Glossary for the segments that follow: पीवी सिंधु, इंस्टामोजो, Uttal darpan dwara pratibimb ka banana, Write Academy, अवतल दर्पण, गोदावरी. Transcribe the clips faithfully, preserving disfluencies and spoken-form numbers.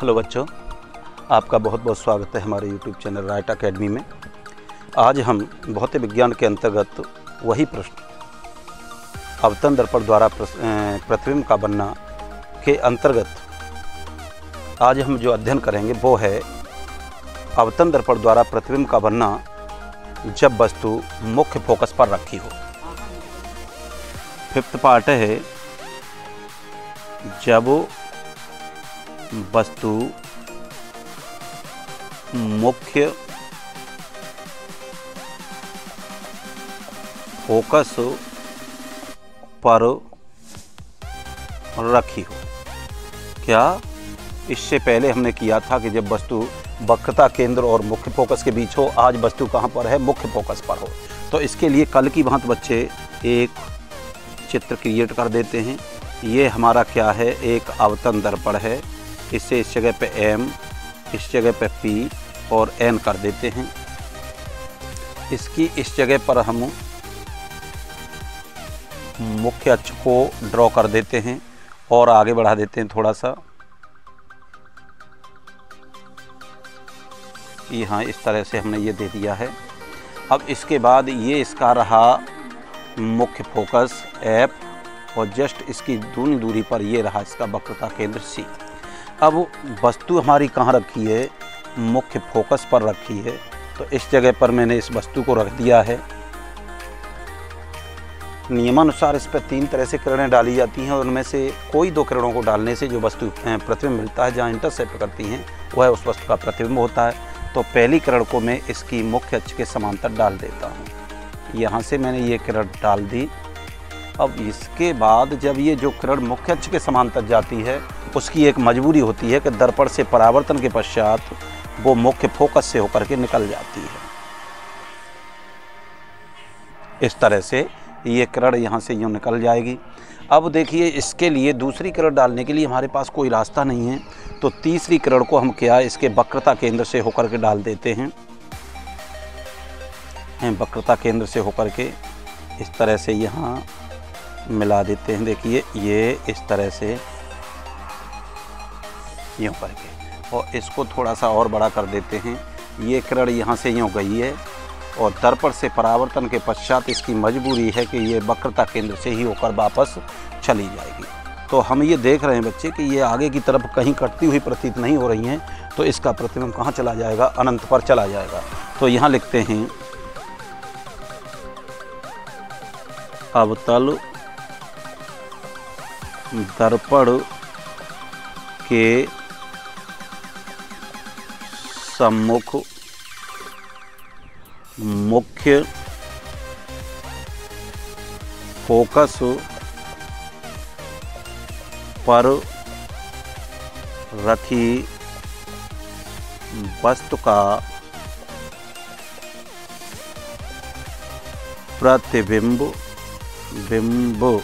Hello बच्चों, आपका बहुत बहुत स्वागत है हमारे यूट्यूब चैनल राइट एकेडमी में। आज हम भौतिक विज्ञान के अंतर्गत वही प्रश्न अवतल दर्पण द्वारा प्रतिबिंब का बनना के अंतर्गत आज हम जो अध्ययन करेंगे वो है अवतल दर्पण द्वारा प्रतिबिंब का बनना जब वस्तु मुख्य फोकस पर रखी हो। फिफ्थ पार्ट है जब वस्तु मुख्य फोकस पर रखी हो। क्या इससे पहले हमने किया था कि जब वस्तु वक्रता केंद्र और मुख्य फोकस के बीच हो, आज वस्तु कहाँ पर है? मुख्य फोकस पर हो। तो इसके लिए कल की भांति बच्चे एक चित्र क्रिएट कर देते हैं। ये हमारा क्या है? एक अवतल दर्पण है। इससे इस जगह पे M, इस जगह पे P और N कर देते हैं। इसकी इस जगह पर हम मुख्य अक्ष को ड्रॉ कर देते हैं और आगे बढ़ा देते हैं थोड़ा सा। यहाँ इस तरह से हमने ये दे दिया है। अब इसके बाद ये इसका रहा मुख्य फोकस F और जस्ट इसकी दूनी दूरी पर ये रहा इसका वक्रता केंद्र सी। अब वस्तु हमारी कहाँ रखी है? मुख्य फोकस पर रखी है। तो इस जगह पर मैंने इस वस्तु को रख दिया है। नियमानुसार इस पर तीन तरह से किरणें डाली जाती हैं और उनमें से कोई दो किरणों को डालने से जो वस्तु प्रतिबिंब मिलता है, जहाँ इंटरसेप्ट करती हैं, वह उस वस्तु का प्रतिबिंब होता है। तो पहली किरण को मैं इसकी मुख्य अक्ष के समांतर डाल देता हूँ। यहाँ से मैंने ये किरण डाल दी। अब इसके बाद जब ये जो किरण मुख्य अक्ष के समांतर जाती है, उसकी एक मजबूरी होती है कि दर्पण से परावर्तन के पश्चात वो मुख्य फोकस से होकर के निकल जाती है। इस तरह से ये किरण यहाँ से यूँ निकल जाएगी। अब देखिए, इसके लिए दूसरी किरण डालने के लिए हमारे पास कोई रास्ता नहीं है, तो तीसरी किरण को हम क्या इसके वक्रता केंद्र से होकर के डाल देते हैं। वक्रता केंद्र से होकर के इस तरह से यहाँ मिला देते हैं। देखिए ये इस तरह से यूँ करके, और इसको थोड़ा सा और बड़ा कर देते हैं। ये किरण यहाँ से यूँ गई है और दर्पण से परावर्तन के पश्चात इसकी मजबूरी है कि ये वक्रता केंद्र से ही होकर वापस चली जाएगी। तो हम ये देख रहे हैं बच्चे कि ये आगे की तरफ कहीं कटती हुई प्रतीत नहीं हो रही हैं, तो इसका प्रतिबिंब कहाँ चला जाएगा? अनंत पर चला जाएगा। तो यहाँ लिखते हैं अवतल दर्पण के सम्मुख मुख्य फोकस पर रखी वस्तु का प्रतिबिंब बिंब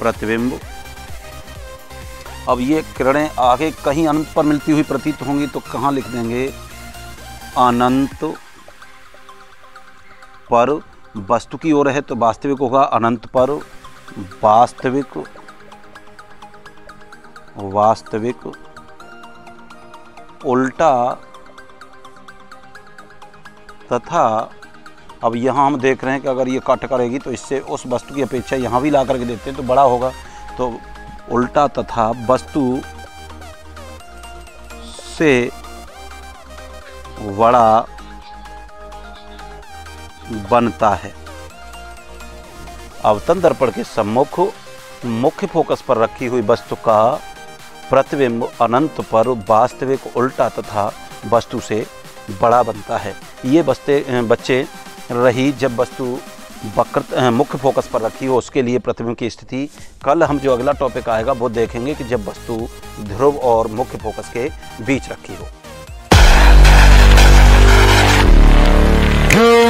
प्रतिबिंब। अब ये किरणें आगे कहीं अनंत पर मिलती हुई प्रतीत होंगी, तो कहाँ लिख देंगे? अनंत पर। वस्तु की ओर है तो वास्तविक होगा अनंत पर। वास्तविक वास्तविक उल्टा तथा। अब यहाँ हम देख रहे हैं कि अगर ये कट करेगी तो इससे उस वस्तु की अपेक्षा यहाँ भी ला करके देते हैं तो बड़ा होगा। तो उल्टा तथा वस्तु से बड़ा बनता है। अवतल दर्पण के सम्मुख मुख्य फोकस पर रखी हुई वस्तु का प्रतिबिंब अनंत पर वास्तविक उल्टा तथा वस्तु से बड़ा बनता है। ये बस्ते बच्चे रही जब वस्तु वक्रता मुख्य फोकस पर रखी हो, उसके लिए प्रतिबिंब की स्थिति। कल हम जो अगला टॉपिक आएगा वो देखेंगे कि जब वस्तु ध्रुव और मुख्य फोकस के बीच रखी हो।